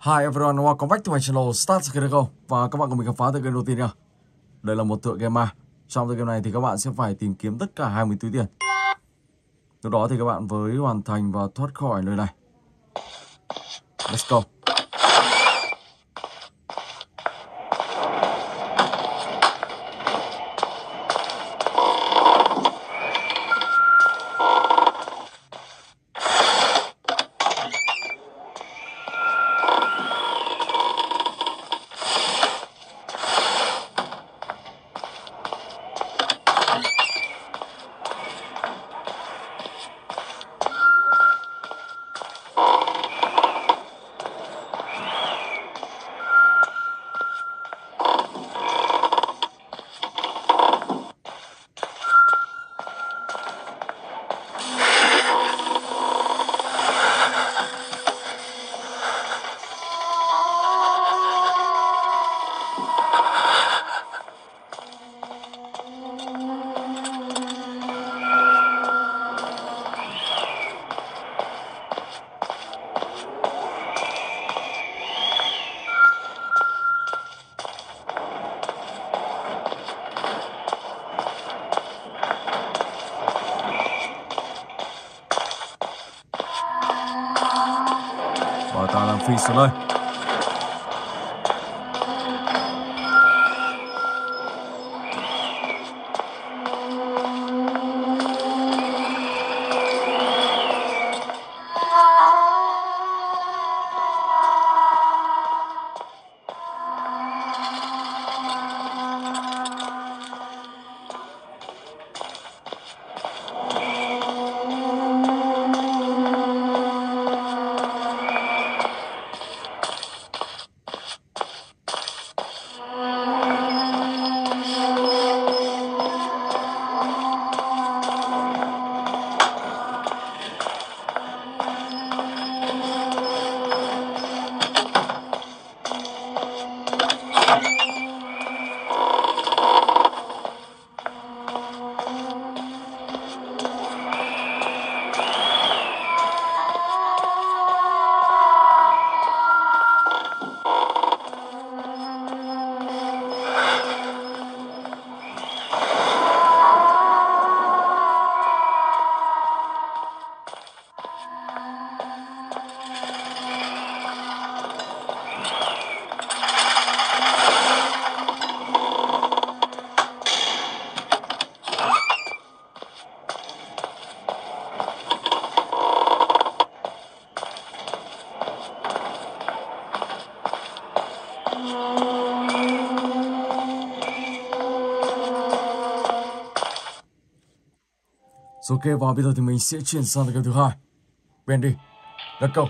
Hi everyone, welcome back to my channel Start Go. Và các bạn cùng mình khám phá tựa game đầu tiên nha. Đây là một tựa game ma. Trong tựa game này thì các bạn sẽ phải tìm kiếm tất cả 20 túi tiền. Lúc đó thì các bạn mới hoàn thành và thoát khỏi nơi này. Let's go. Phi Sơn ơi, ok, và bây giờ thì mình sẽ chuyển sang game thứ hai. Bendy, let's go.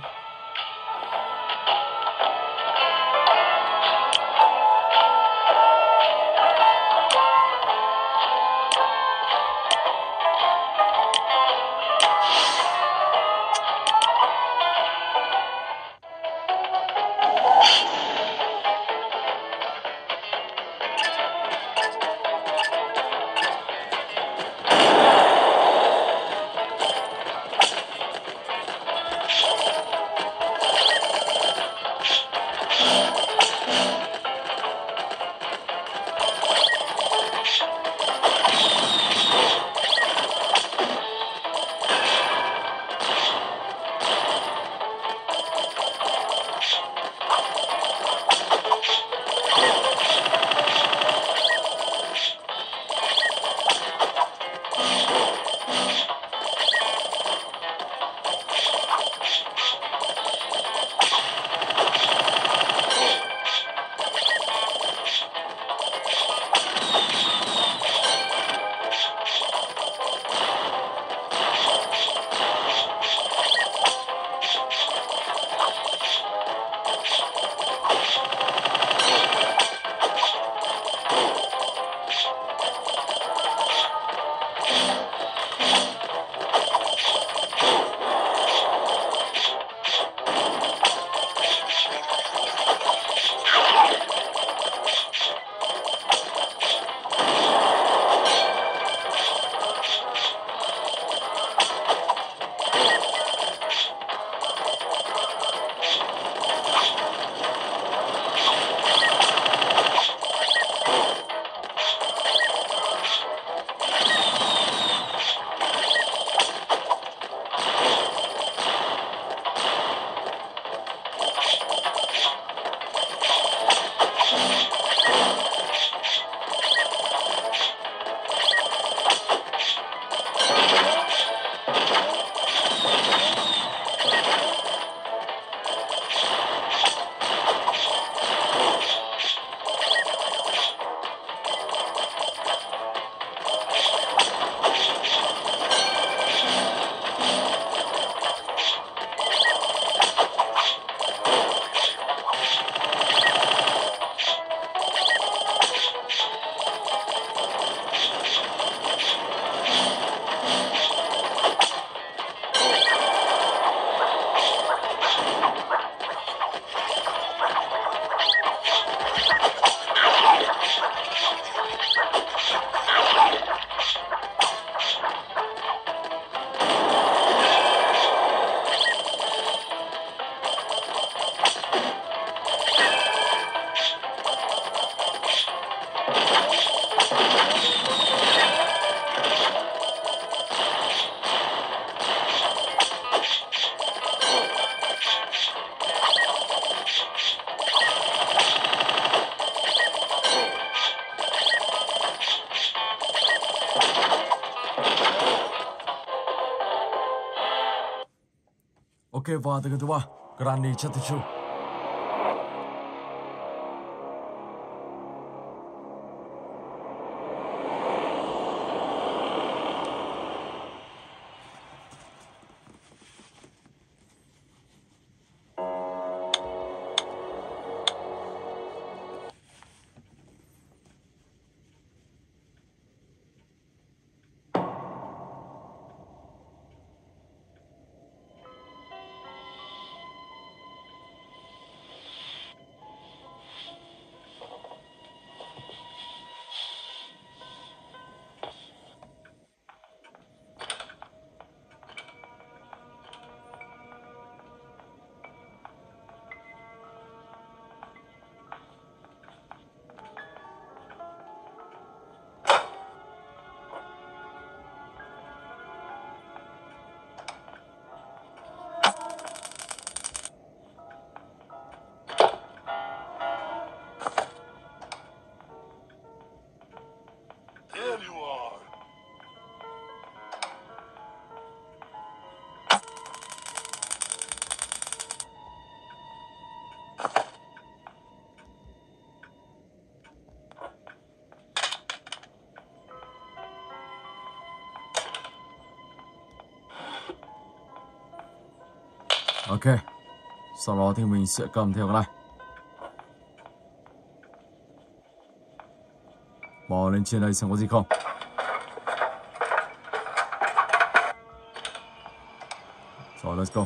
que va de gatuba, grande chatichu. Ok, sau đó thì mình sẽ cầm theo cái này, bò lên trên đây xem có gì không. So let's go.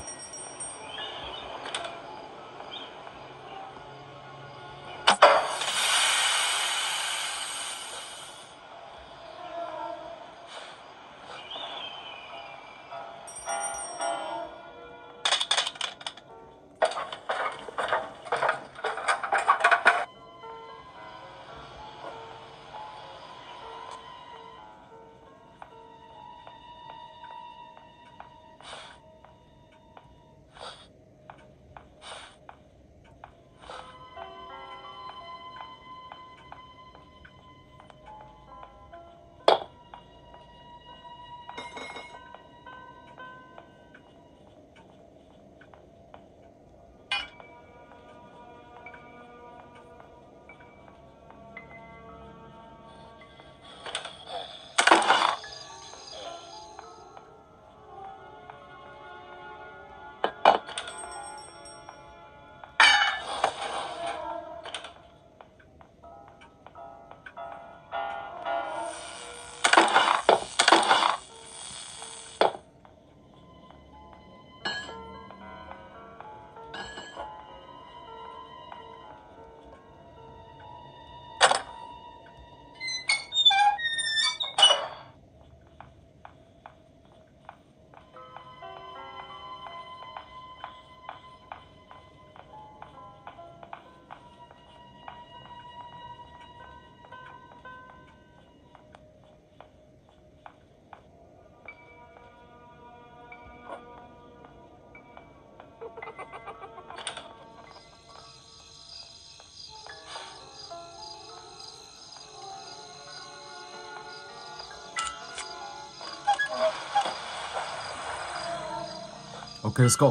Ok, let's go.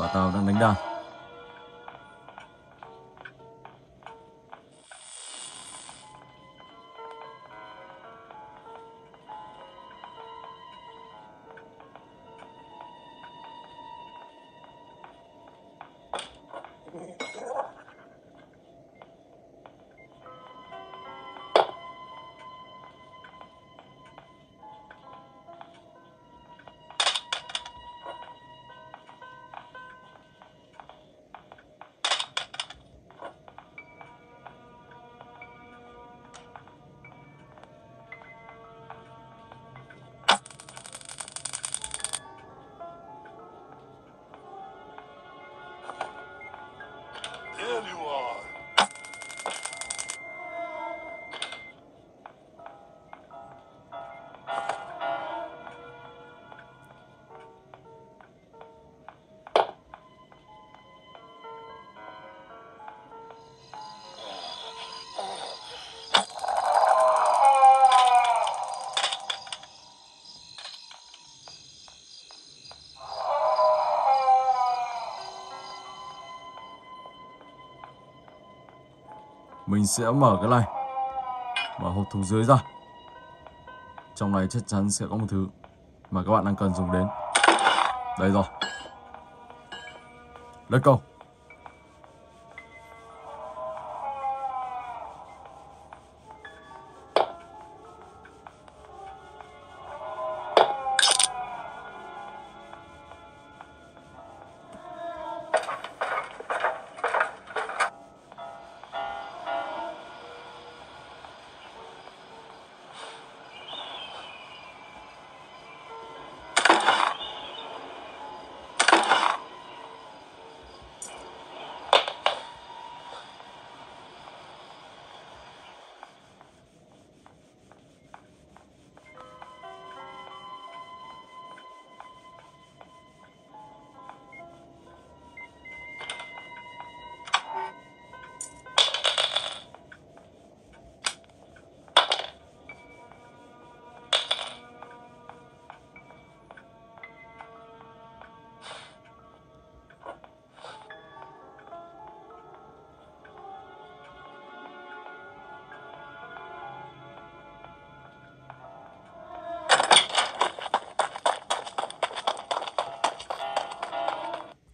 Bà tao đang đánh đàn. Mình sẽ mở cái này, mở hộp thùng dưới ra. Trong này chắc chắn sẽ có một thứ mà các bạn đang cần dùng đến. Đây rồi. Let's go.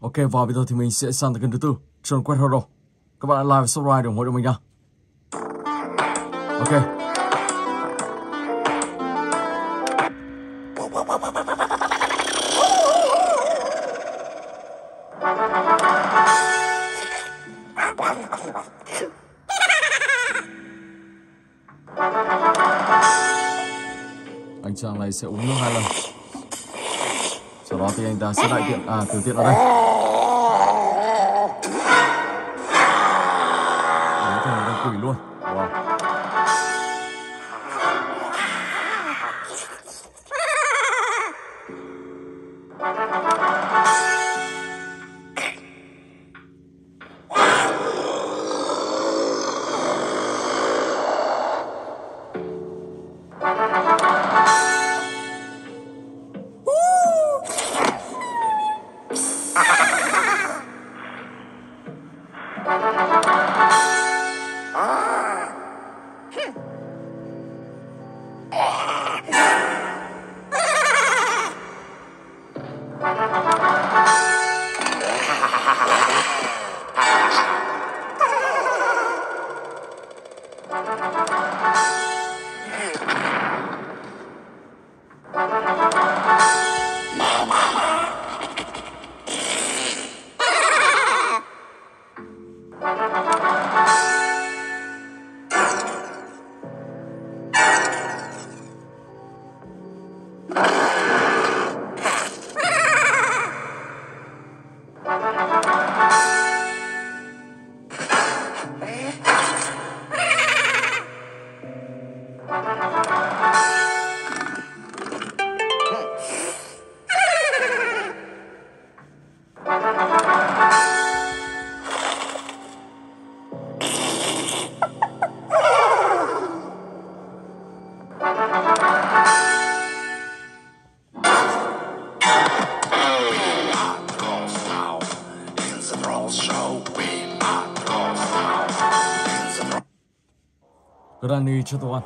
Ok, và bây giờ thì mình sẽ sang tới kênh thứ tư, Trần Quét Hero. Các bạn hãy like và subscribe để ủng hộ cho mình nha. Ok. Anh chàng này sẽ uống nước 2 lần. Sau đó thì anh ta sẽ đại tiện, à, tiểu tiện ở đây. Quỷ luôn. Wow. Granny cho tôi ăn.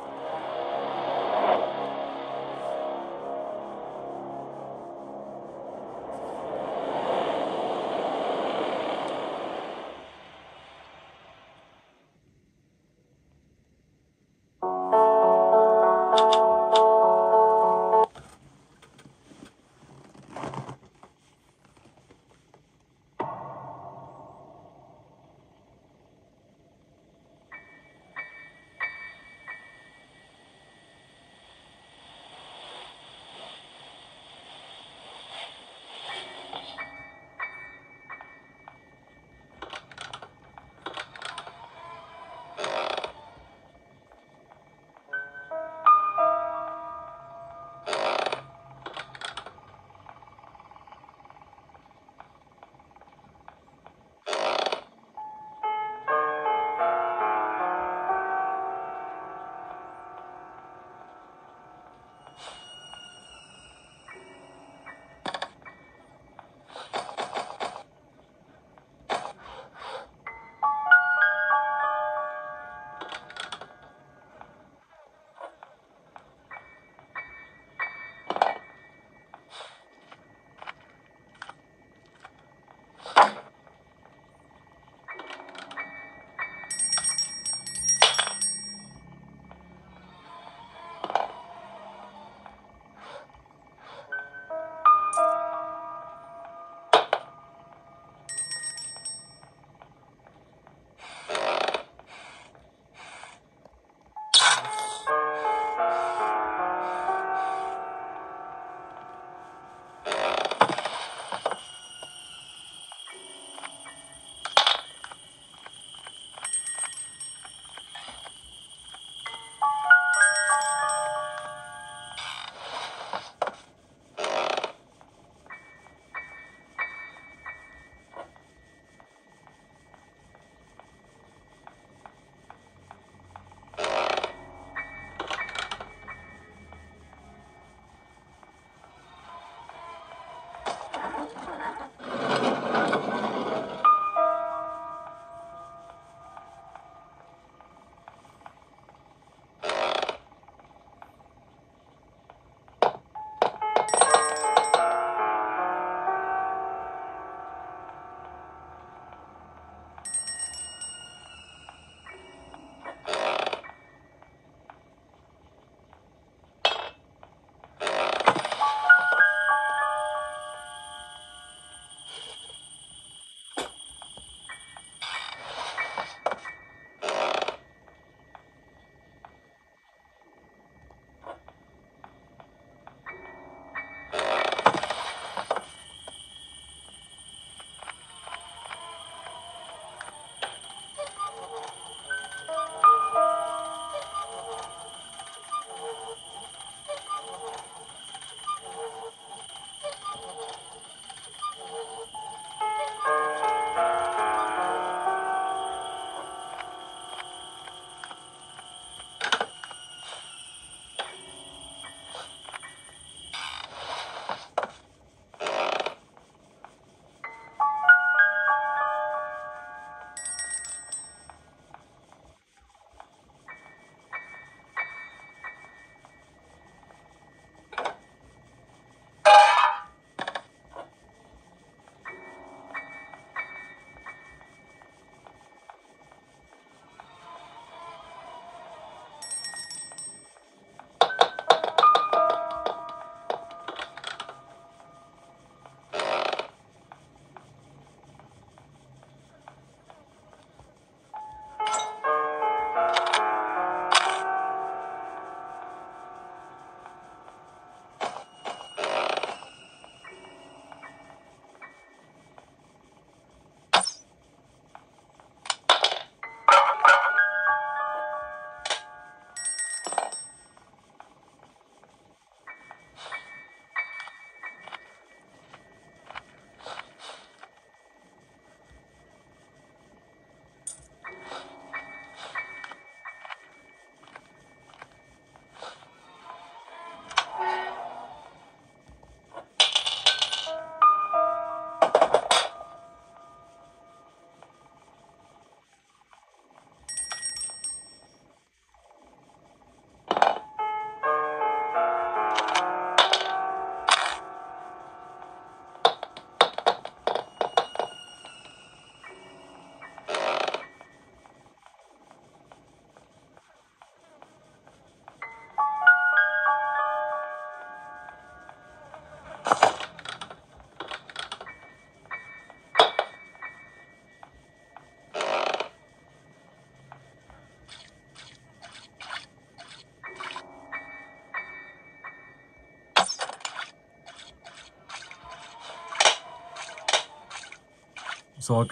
Rồi ok.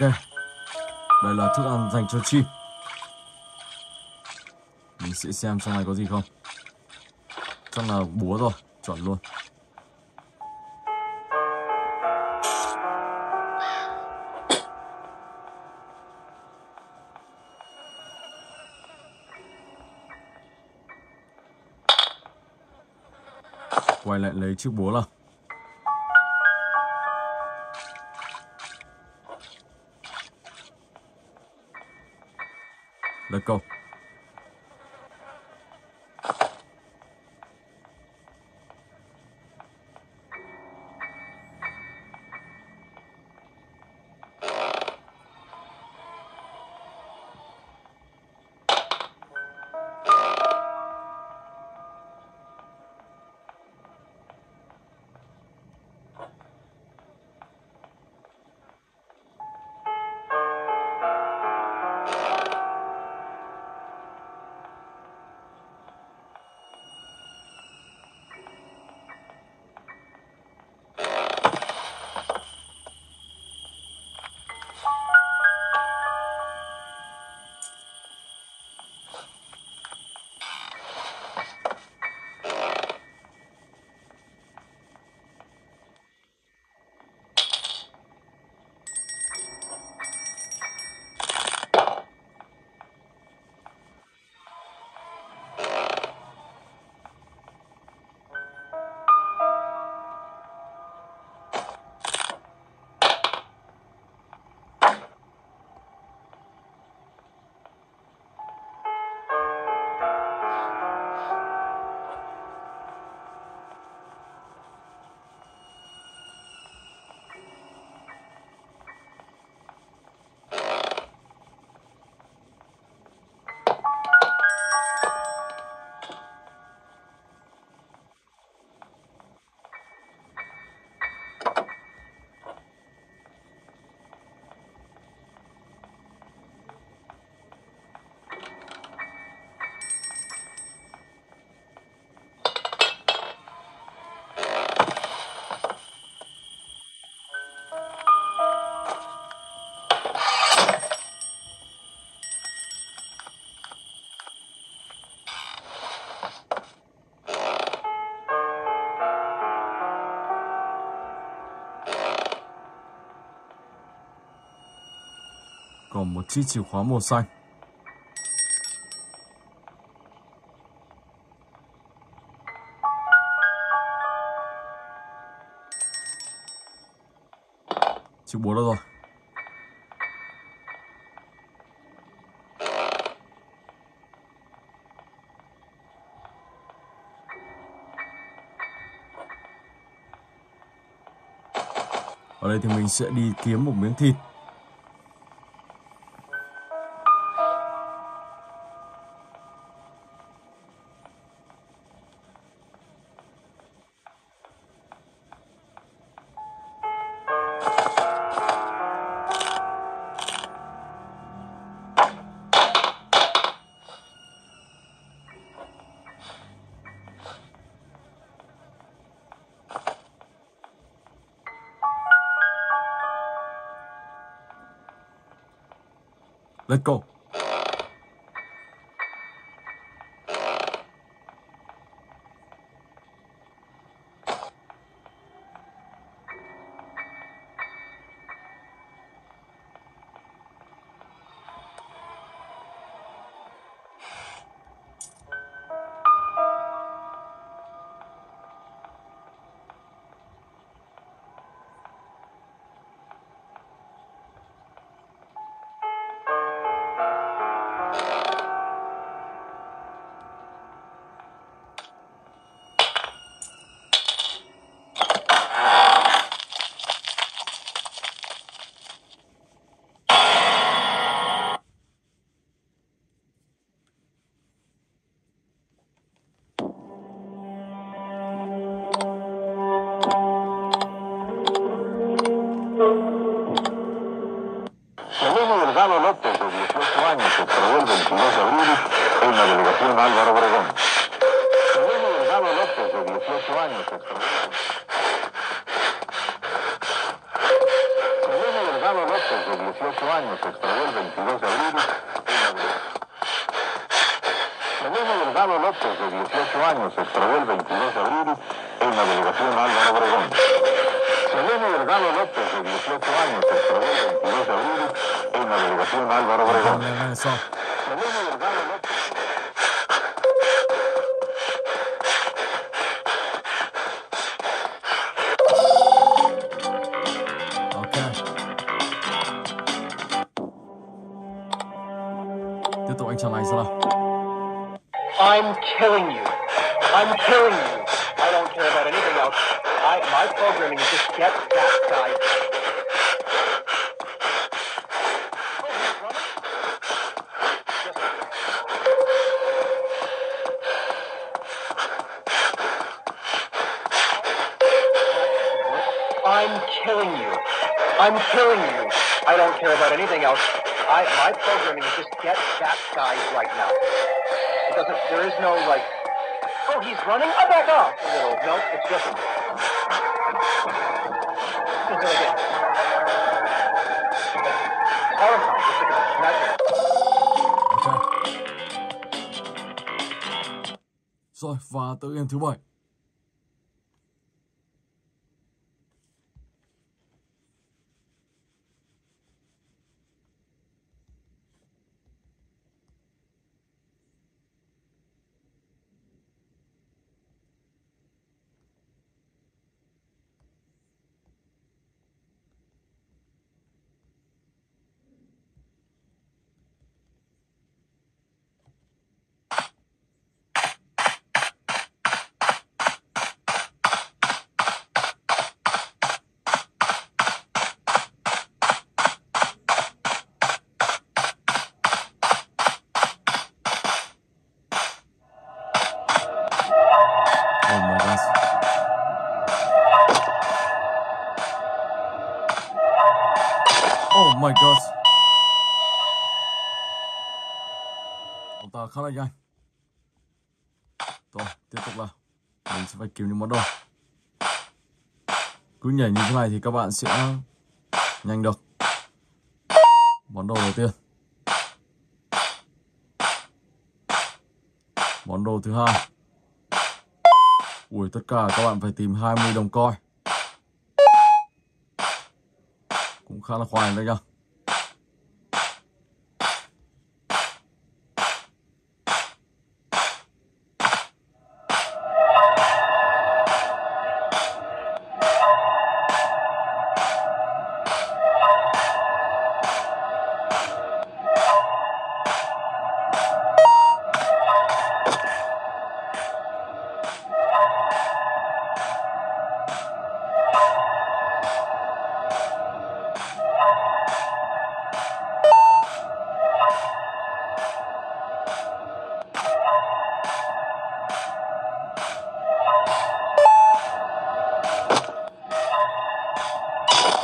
Đây là thức ăn dành cho chim. Mình sẽ xem trong này có gì không. Chắc là búa rồi, chuẩn luôn. Quay lại lấy chiếc búa nào. Let's go. Còn một chiếc chìa khóa màu xanh. Chìa búa đâu rồi? Ở đây thì mình sẽ đi kiếm một miếng thịt. Let's go. Álvaro Obregón. Álvaro López, de 18 años, extranjero. Gonzalo López, de 18 años, extradó el 22 de abril en Obregón. Segundo Gonzalo López, de 18 años, extradó el 22 de abril en la delegación Álvaro Obregón. Segundo Gonzalo López, de 18 años, extradó el 22 de abril en la delegación Álvaro Obregón. Segundo Gonzalo López. I'm killing you. I'm killing you. I don't care about anything else. My programming is just get that guy. I'm killing you. I'm killing you. I don't care about anything else. My programming is just get that guy right now. There is no, like, oh, he's running? I'll back off a little. No, it's just him. He's going to get horrified. It's like a magic. Okay. Rồi, và tới game thứ 7. Oh my god. Ông ta khá là nhanh. Rồi, tiếp tục là mình sẽ phải kiếm những món đồ. Cứ nhảy như thế này thì các bạn sẽ nhanh được. Món đồ đầu tiên. Món đồ thứ hai. Ui, tất cả các bạn phải tìm 20 đồng coin. Cũng khá là khoai đấy nhá.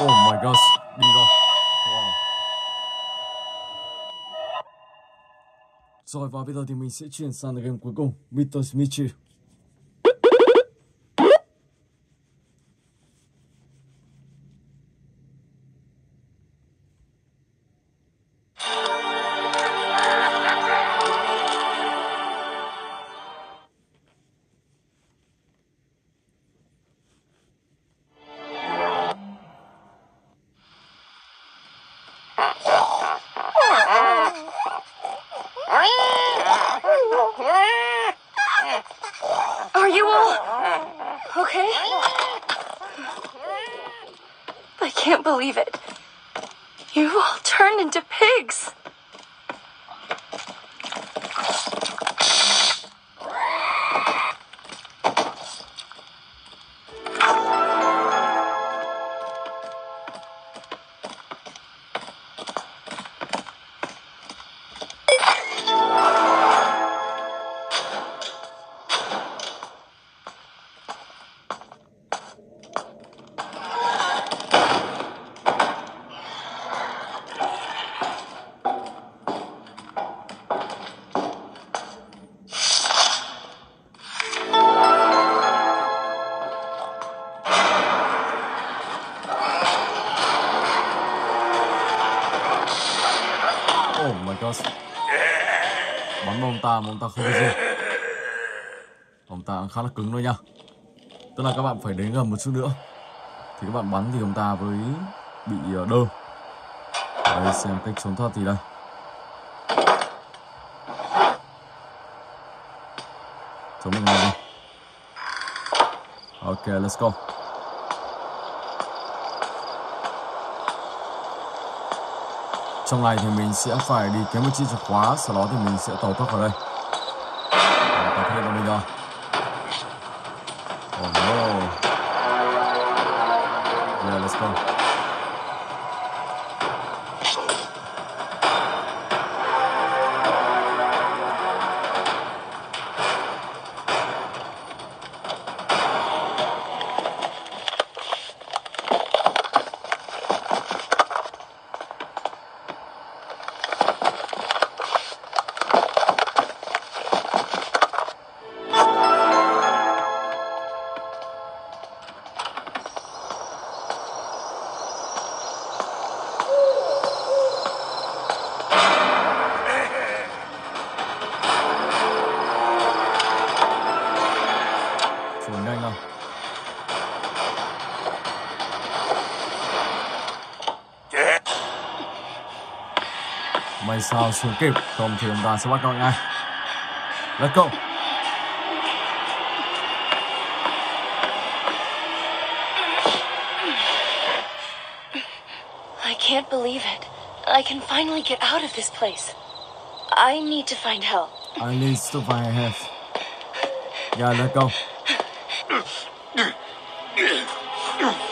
Oh my gosh, đi rồi. Wow. Rồi và bây giờ thì mình sẽ chuyển sang game cuối cùng, Mr. Smithy. chicos. Bắn vào ông ta không gì. Ông ta khá là cứng thôi nha. Tức là các bạn phải đến gần một chút nữa thì các bạn bắn thì ông ta với bị đơ. Đấy, xem cách trốn thoát thì đây. Trốn được này đi. Ok, let's go. Trong này thì mình sẽ phải đi kiếm một chiếc chìa khóa, sau đó thì mình sẽ tẩu thoát vào đây. Tẩu thoát vào đây rồi. Oh no. Yeah, let's go. May sao xuống kịp, không thì ông ta sẽ bắt con ngay. Let's go. I can't believe it. I can finally get out of this place. I need to find help. I need to find help. Yeah, let's go.